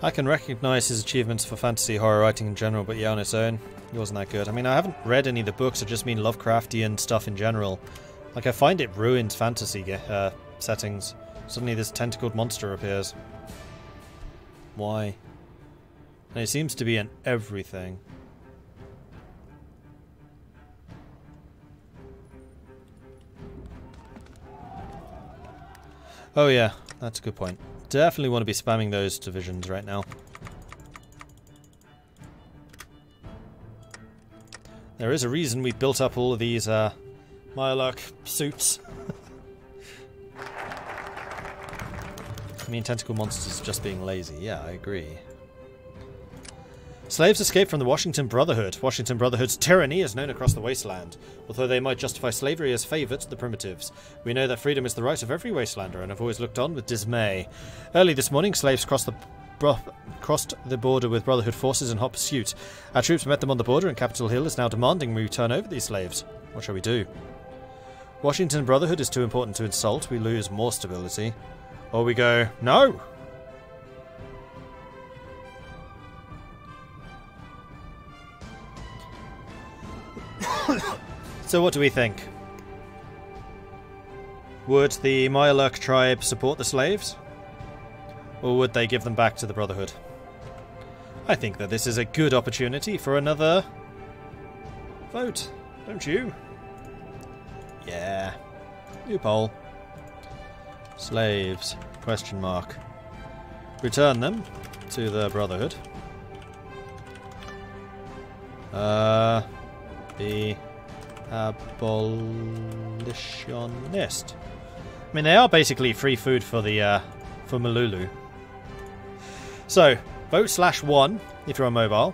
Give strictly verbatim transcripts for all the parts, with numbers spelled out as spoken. I can recognise his achievements for fantasy horror writing in general, but yeah, on its own, it wasn't that good. I mean, I haven't read any of the books, I just mean Lovecraftian stuff in general. Like, I find it ruins fantasy uh, settings. Suddenly this tentacled monster appears. Why? And it seems to be in everything. Oh yeah, that's a good point. Definitely want to be spamming those divisions right now. There is a reason we built up all of these uh, Mirelurk suits. I mean, tentacle monsters just being lazy. Yeah, I agree. Slaves escaped from the Washington Brotherhood. Washington Brotherhood's tyranny is known across the wasteland. Although they might justify slavery as favour to the primitives, we know that freedom is the right of every wastelander and have always looked on with dismay. Early this morning, slaves crossed the bro crossed the border with Brotherhood forces in hot pursuit. Our troops met them on the border and Capitol Hill is now demanding we turn over these slaves. What shall we do? Washington Brotherhood is too important to insult. We lose more stability. Or we go, no! So what do we think? Would the Mirelurk tribe support the slaves? Or would they give them back to the Brotherhood? I think that this is a good opportunity for another vote, don't you? Yeah. New poll. Slaves, question mark. Return them to the Brotherhood. Uh, the... abolitionist. I mean, they are basically free food for the uh, for M'lulu. So vote slash one if you're on mobile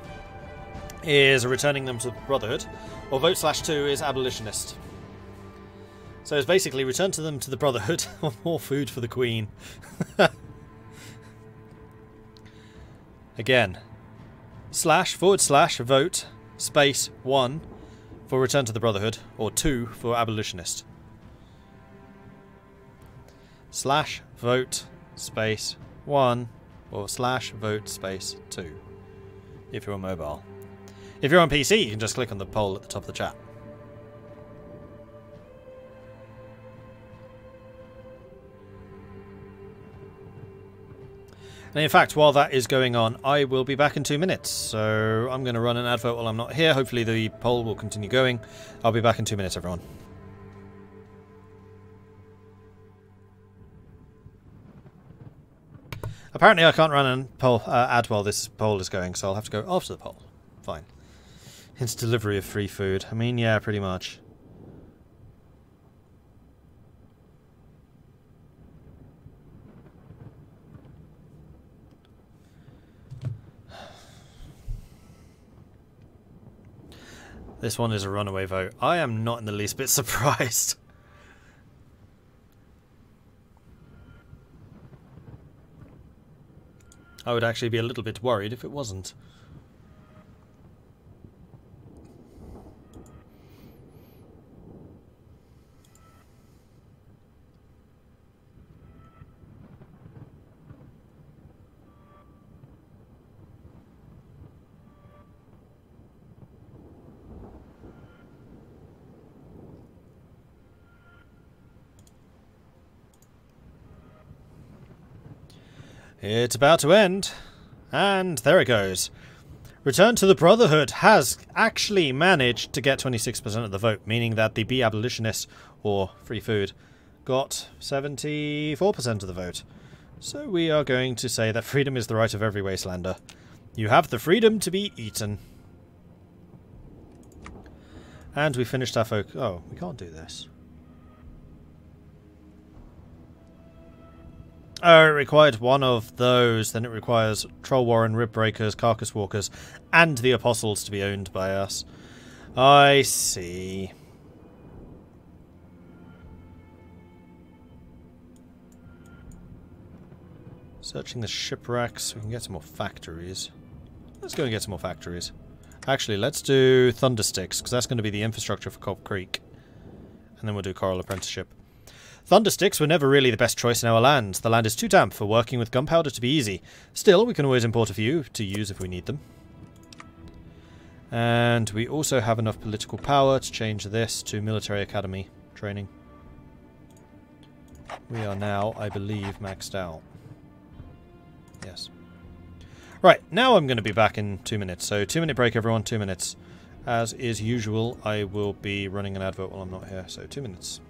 is returning them to the Brotherhood, or vote slash two is abolitionist. So it's basically return to them to the Brotherhood or more food for the Queen. Again, slash forward slash vote space one for return to the Brotherhood, or two for abolitionist. Slash vote space one, or slash vote space two, if you're on mobile. If you're on P C, you can just click on the poll at the top of the chat. And in fact, while that is going on, I will be back in two minutes. So I'm going to run an advert while I'm not here. Hopefully the poll will continue going. I'll be back in two minutes, everyone. Apparently I can't run a poll uh, ad while this poll is going, so I'll have to go after the poll. Fine. Hence delivery of free food. I mean, yeah, pretty much. This one is a runaway vote. I am not in the least bit surprised. I would actually be a little bit worried if it wasn't. It's about to end, and there it goes. Return to the Brotherhood has actually managed to get twenty-six percent of the vote, meaning that the Be Abolitionist, or Free Food, got seventy-four percent of the vote. So we are going to say that freedom is the right of every wastelander. You have the freedom to be eaten. And we finished our folk. Oh, we can't do this. Oh, it required one of those. Then it requires Troll Warren, Rib Breakers, Carcass Walkers, and the Apostles to be owned by us. I see. Searching the shipwrecks. We can get some more factories. Let's go and get some more factories. Actually, let's do Thundersticks, because that's going to be the infrastructure for Cobb Creek. And then we'll do Coral Apprenticeship. Thundersticks were never really the best choice in our land. The land is too damp for working with gunpowder to be easy. Still, we can always import a few to use if we need them. And we also have enough political power to change this to military academy training. We are now, I believe, maxed out. Yes. Right, now I'm going to be back in two minutes. So two minute break, everyone, two minutes. As is usual, I will be running an advert while I'm not here, so two minutes.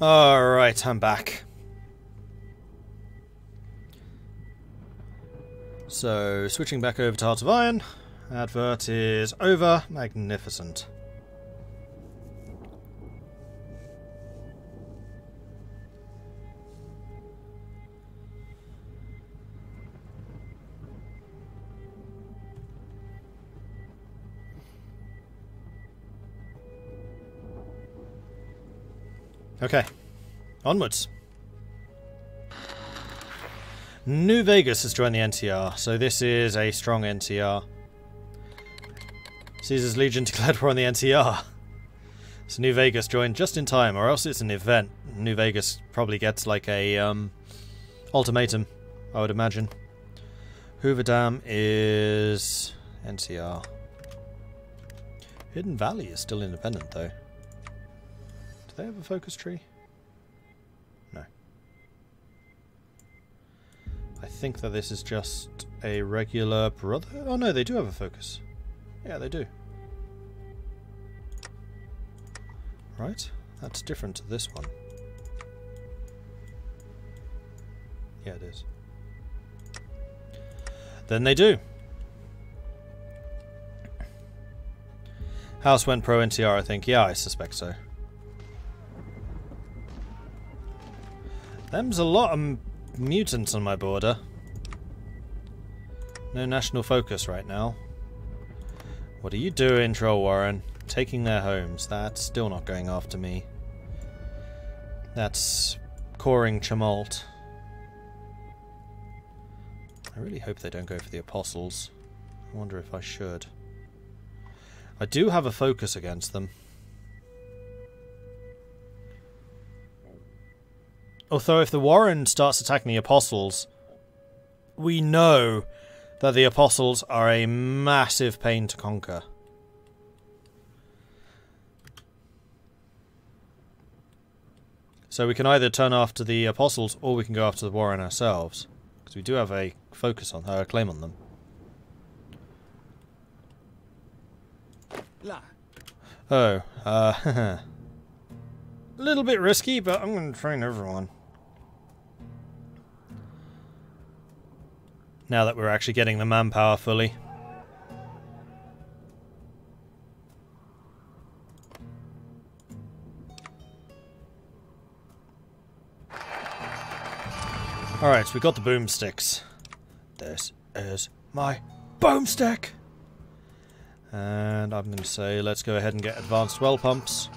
Alright, I'm back. So, switching back over to Hearts of Iron. Advert is over. Magnificent. Okay, onwards. New Vegas has joined the N C R, so this is a strong N C R. Caesar's Legion declared war on the N C R. So New Vegas joined just in time, or else it's an event. New Vegas probably gets like a um, ultimatum, I would imagine. Hoover Dam is N C R. Hidden Valley is still independent, though. Do they have a focus tree? No. I think that this is just a regular brotherhood. Oh no, they do have a focus. Yeah, they do. Right? That's different to this one. Yeah, it is. Then they do. House went pro N C R, I think. Yeah, I suspect so. Them's a lot of mutants on my border. No national focus right now. What are you doing, Troll Warren? Taking their homes. That's still not going after me. That's coring tumult. I really hope they don't go for the Apostles. I wonder if I should. I do have a focus against them. Although if the Warren starts attacking the Apostles, we know that the Apostles are a massive pain to conquer. So we can either turn after the Apostles or we can go after the Warren ourselves. Because we do have a focus on her, a claim on them. Oh, uh, a little bit risky, but I'm going to train everyone. Now that we're actually getting the manpower fully. Alright, so we got the boomsticks. This is my boomstick! And I'm going to say, let's go ahead and get advanced well pumps.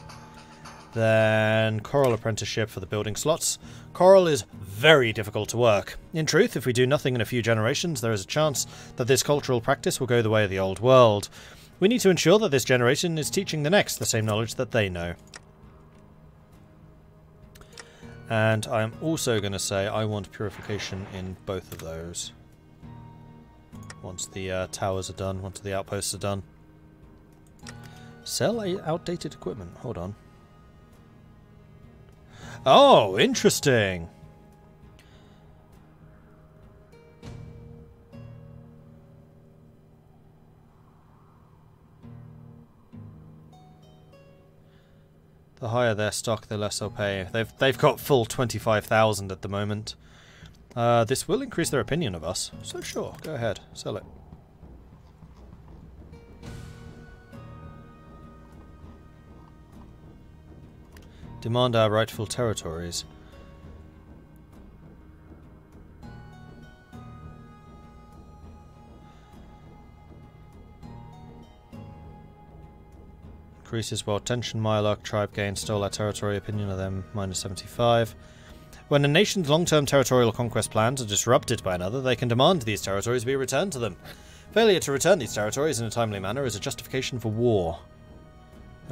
Then Coral Apprenticeship for the building slots. Coral is very difficult to work. In truth, if we do nothing in a few generations, there is a chance that this cultural practice will go the way of the old world. We need to ensure that this generation is teaching the next the same knowledge that they know. And I'm also going to say I want purification in both of those. Once the uh, towers are done, once the outposts are done. Sell outdated equipment. Hold on. Oh, interesting. The higher their stock, the less they'll pay. They've they've got full twenty-five thousand at the moment. Uh, this will increase their opinion of us, so sure, go ahead, sell it. Demand our rightful territories. Increases while tension. Mirelurk tribe gain stole our territory. Opinion of them minus seventy-five. When a nation's long-term territorial conquest plans are disrupted by another, they can demand these territories be returned to them. Failure to return these territories in a timely manner is a justification for war.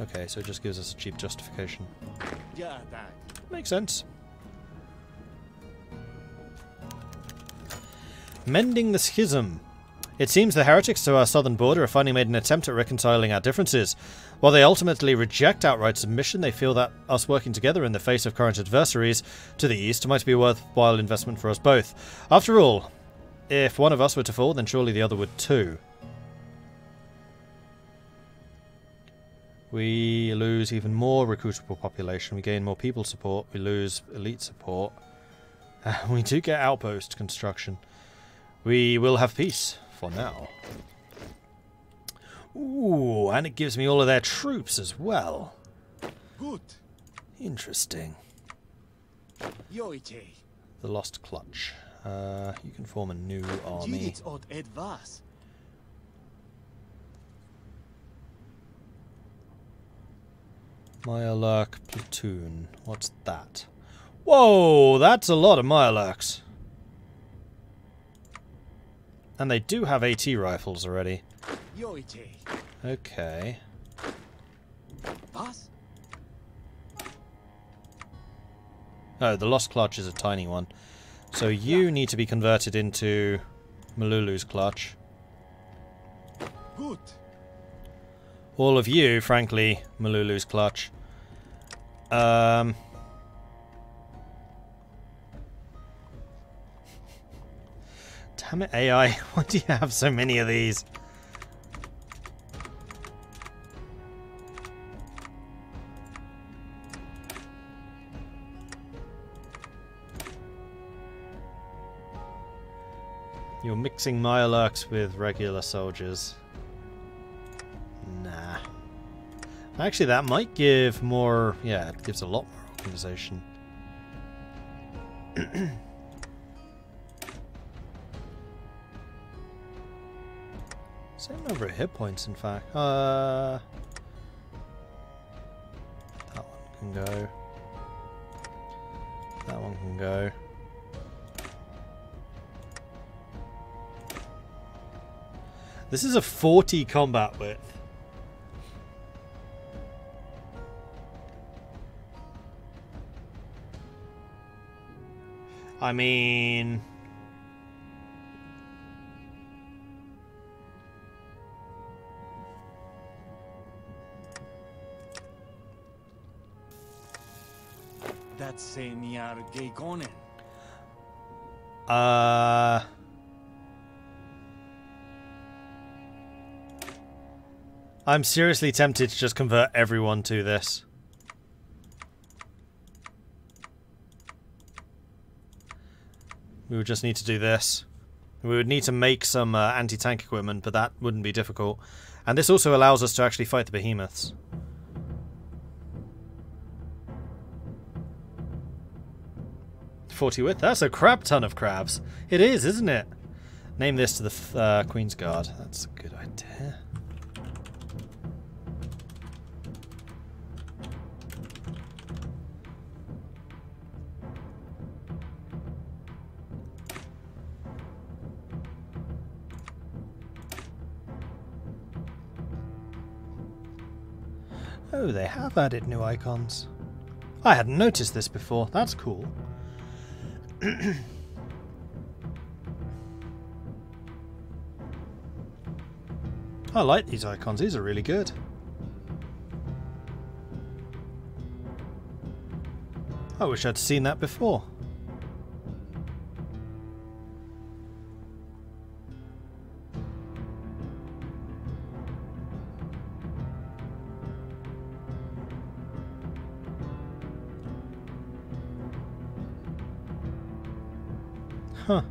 Okay, so it just gives us a cheap justification. Yeah, that makes sense. Mending the schism. It seems the heretics to our southern border have finally made an attempt at reconciling our differences. While they ultimately reject outright submission, they feel that us working together in the face of current adversaries to the east might be a worthwhile investment for us both. After all, if one of us were to fall, then surely the other would too. We lose even more recruitable population. We gain more people support. We lose elite support. Uh, we do get outpost construction. We will have peace. For now. Ooh, and it gives me all of their troops as well. Good. Interesting. Yoichi. The Lost Clutch. Uh, you can form a new army. Mirelurk platoon. What's that? Whoa, that's a lot of Mirelurks. And they do have AT rifles already. Okay. Oh, the Lost Clutch is a tiny one. So you need to be converted into M'lulu's clutch. Good. All of you, frankly, M'lulu's clutch. Um... Damn it, A I. Why do you have so many of these? You're mixing Mirelurks with regular soldiers. Nah. Actually, that might give more... Yeah, it gives a lot more organization. Same number of hit points, in fact. Uh, that one can go. That one can go. This is a forty combat width. I mean... that Señor Gagonen? Uh... I'm seriously tempted to just convert everyone to this. We would just need to do this. We would need to make some uh, anti-tank equipment, but that wouldn't be difficult. And this also allows us to actually fight the behemoths. forty wit. That's a crap ton of crabs. It is, isn't it? Name this to the uh, Queen's Guard. That's a good idea. Oh, they have added new icons. I hadn't noticed this before. That's cool. I like these icons. These are really good. I wish I'd seen that before. Huh.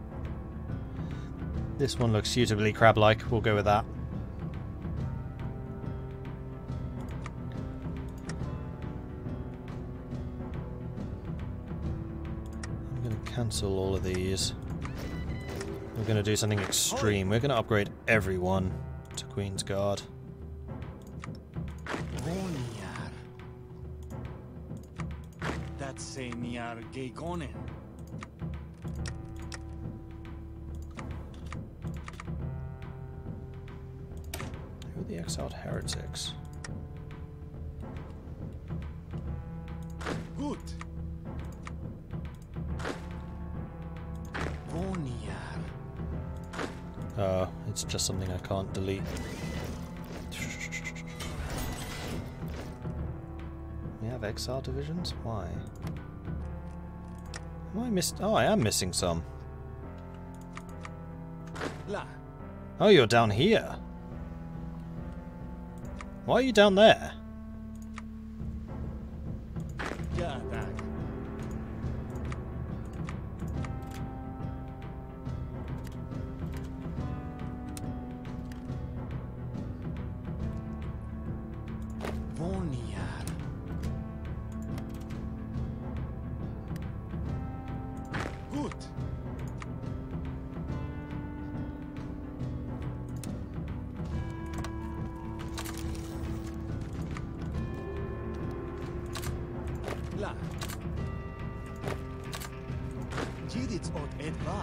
This one looks suitably crab-like. We'll go with that. I'm going to cancel all of these. We're going to do something extreme. We're going to upgrade everyone to Queen's Guard. That's Señor Gagonen. The exiled heretics. Good. Oh, it's just something I can't delete. We have exile divisions? Why? Am I missed? Oh, I am missing some. Oh, you're down here. Why are you down there?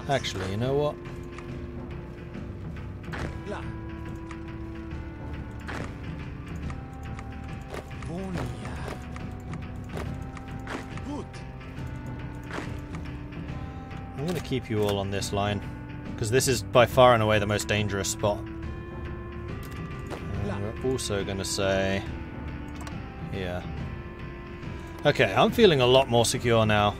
Actually, you know what? I'm going to keep you all on this line, because this is by far and away the most dangerous spot. And we're also going to say... here. Okay, I'm feeling a lot more secure now.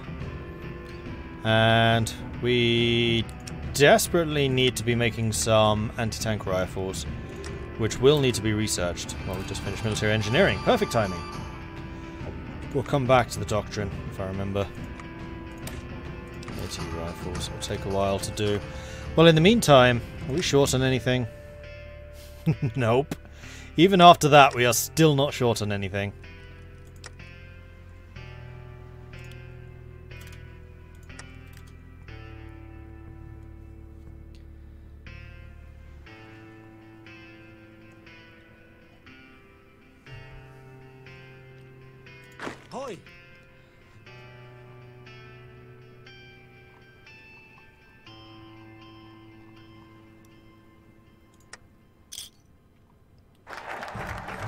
And... we desperately need to be making some anti-tank rifles, which will need to be researched. Well, we just finished military engineering. Perfect timing. We'll come back to the doctrine, if I remember. eighty rifles. It'll take a while to do. Well, in the meantime, are we short on anything? Nope. Even after that, we are still not short on anything.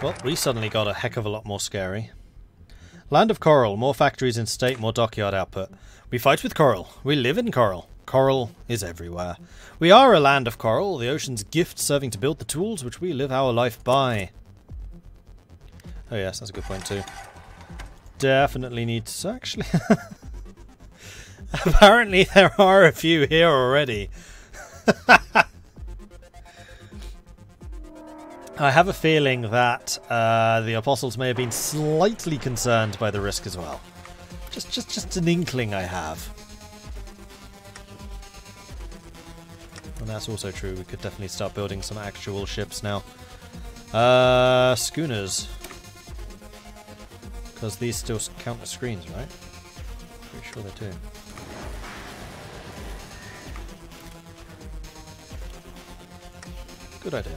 Well, we suddenly got a heck of a lot more scary. Land of Coral. More factories in state, more dockyard output. We fight with coral. We live in coral. Coral is everywhere. We are a land of coral, the ocean's gift serving to build the tools which we live our life by. Oh yes, that's a good point too. definitely need to actually. Apparently there are a few here already. I have a feeling that uh, the Apostles may have been slightly concerned by the risk as well. Just, just, just an inkling I have. And that's also true. We could definitely start building some actual ships now. Uh, schooners. Because these still count as screens, right? Pretty sure they do. Good idea.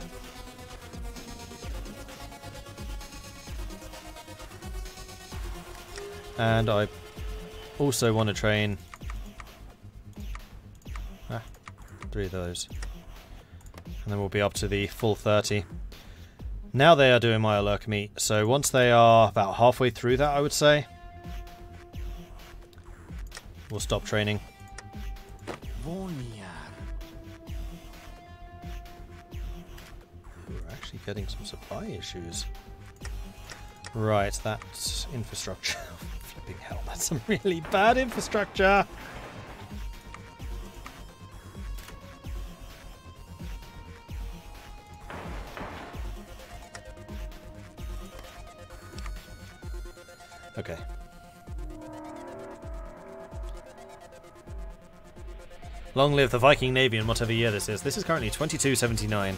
And I also want to train ah, three of those. And then we'll be up to the full thirty. Now they are doing Mirelurk meat, so once they are about halfway through that, I would say, we'll stop training. We're actually getting some supply issues. Right, that's infrastructure. Flipping hell, that's some really bad infrastructure! Okay. Long live the Viking Navy in whatever year this is. This is currently twenty-two seventy-nine.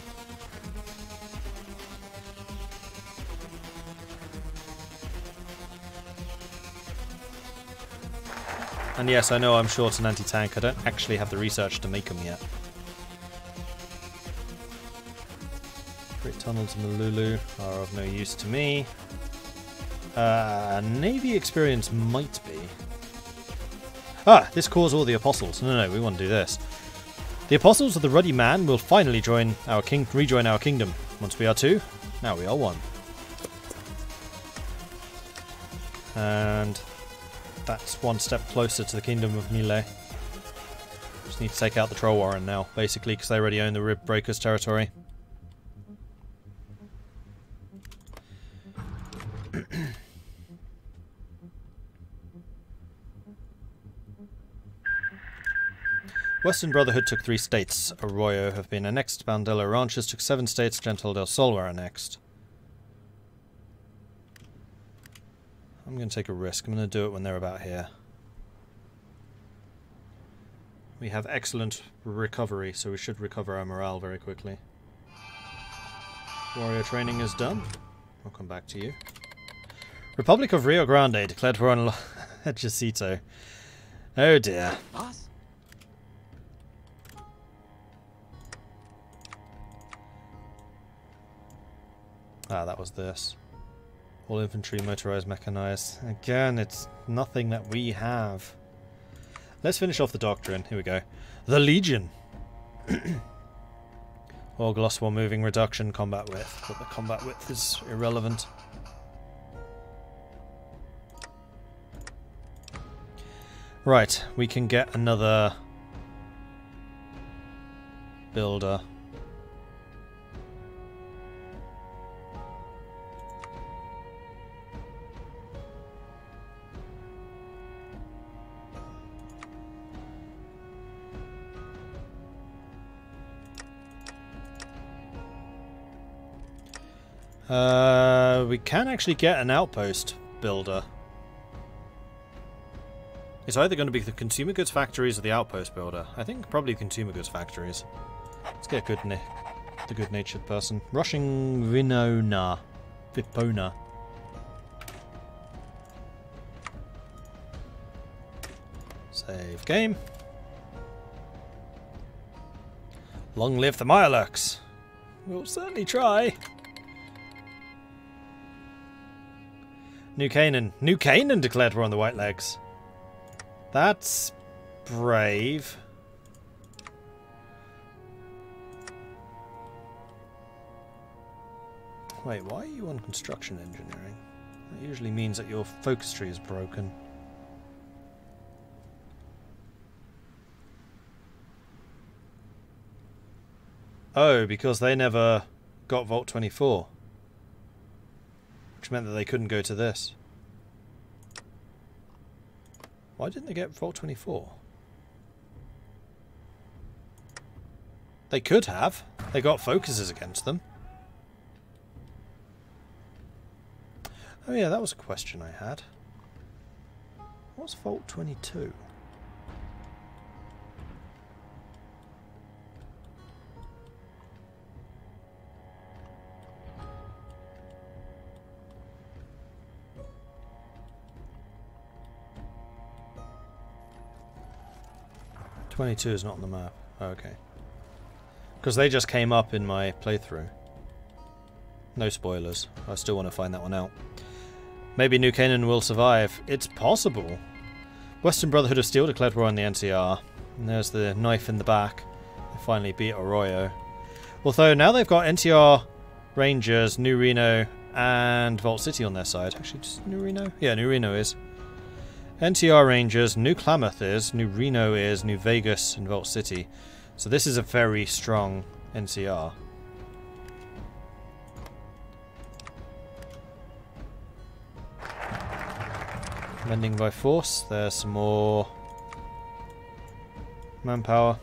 And yes, I know I'm short on anti-tank. I don't actually have the research to make them yet. Great tunnels and M'lulu are of no use to me. Uh, Navy experience might be. Ah, this calls all the Apostles. No, no, no, we want to do this. The Apostles of the Ruddy Man will finally join our king, rejoin our kingdom. Once we are two, now we are one. And that's one step closer to the Kingdom of Mile. Just need to take out the Troll Warren now, basically, because they already own the Rib Breakers territory. Western Brotherhood took three states. Arroyo have been annexed. Bandello Ranches took seven states. Gentil del Sol were annexed. I'm going to take a risk. I'm going to do it when they're about here. We have excellent recovery, so we should recover our morale very quickly. Warrior training is done. I'll come back to you. Republic of Rio Grande declared war on Ejacito. Oh dear. Ah, that was this. All infantry, motorized, mechanized. Again, it's nothing that we have. Let's finish off the doctrine. Here we go. The Legion. Or gloss while moving, reduction, combat width. But the combat width is irrelevant. Right, we can get another builder. Uh, we can actually get an outpost builder. It's either going to be the consumer goods factories or the outpost builder. I think probably consumer goods factories. Let's get good na the good-natured person. Rushing Vinona. Vipona. Save game. Long live the Mirelurks. We'll certainly try. New Canaan. New Canaan declared war on the White Legs. That's brave. Wait, why are you on construction engineering? That usually means that your focus tree is broken. Oh, because they never got Vault twenty-four. Which meant that they couldn't go to this. Why didn't they get Vault twenty-four? They could have. They got focuses against them. Oh yeah, that was a question I had. What's Vault twenty-two? twenty-two is not on the map. Oh, okay. Because they just came up in my playthrough. No spoilers. I still want to find that one out. Maybe New Canaan will survive. It's possible. Western Brotherhood of Steel declared war on the N C R. And there's the knife in the back. They finally beat Arroyo. Although now they've got N C R Rangers, New Reno, and Vault City on their side. Actually, just New Reno? Yeah, New Reno is. N C R Rangers, New Klamath is, New Reno is, New Vegas and Vault City. So this is a very strong N C R. Mending by force, there's some more manpower.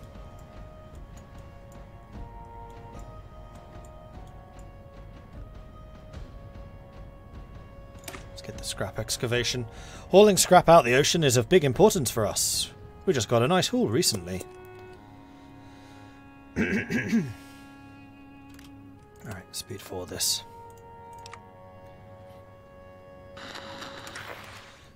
Get the scrap excavation. Hauling scrap out the ocean is of big importance for us. We just got a nice haul recently. Alright, speed for this.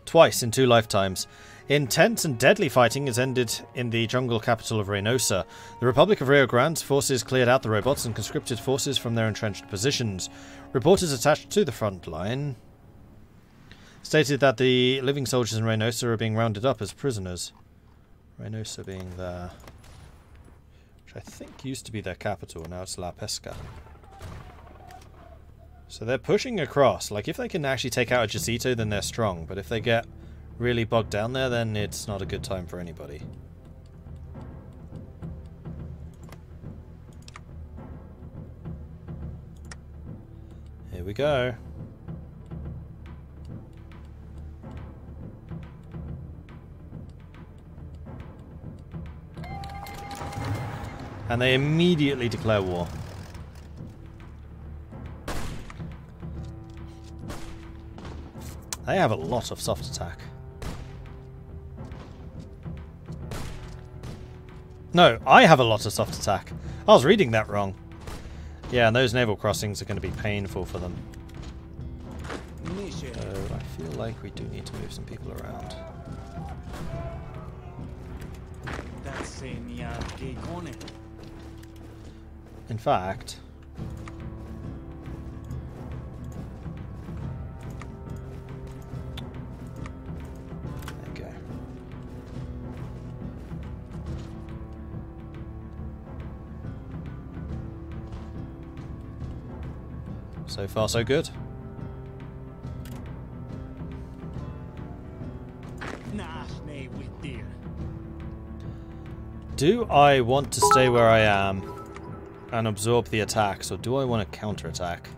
Twice in two lifetimes. Intense and deadly fighting has ended in the jungle capital of Reynosa. The Republic of Rio Grande's forces cleared out the robots and conscripted forces from their entrenched positions. Reporters attached to the front line stated that the living soldiers in Reynosa are being rounded up as prisoners. Reynosa being there, which I think used to be their capital, now it's La Pesca. So they're pushing across. Like, if they can actually take out Ejacito, then they're strong. But if they get really bogged down there, then it's not a good time for anybody. Here we go. And they immediately declare war. They have a lot of soft attack. No, I have a lot of soft attack. I was reading that wrong. Yeah, and those naval crossings are going to be painful for them. So I feel like we do need to move some people around. In fact, there we go. So far, so good. Do I want to stay where I am and absorb the attacks, or do I want to counterattack?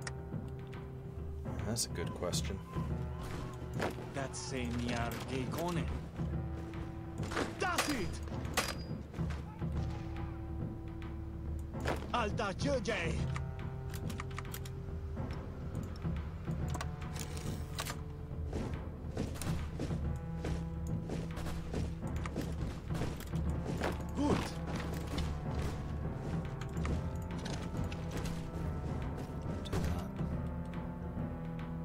That's a good question. That's a Niargegone. That's it. Alda Jujay.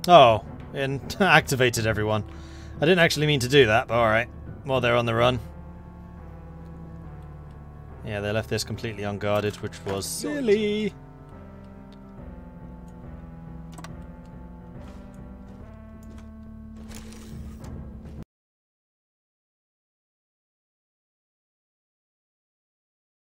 Oh, and activated everyone. I didn't actually mean to do that, but alright. While they're on the run. Yeah, they left this completely unguarded, which was silly.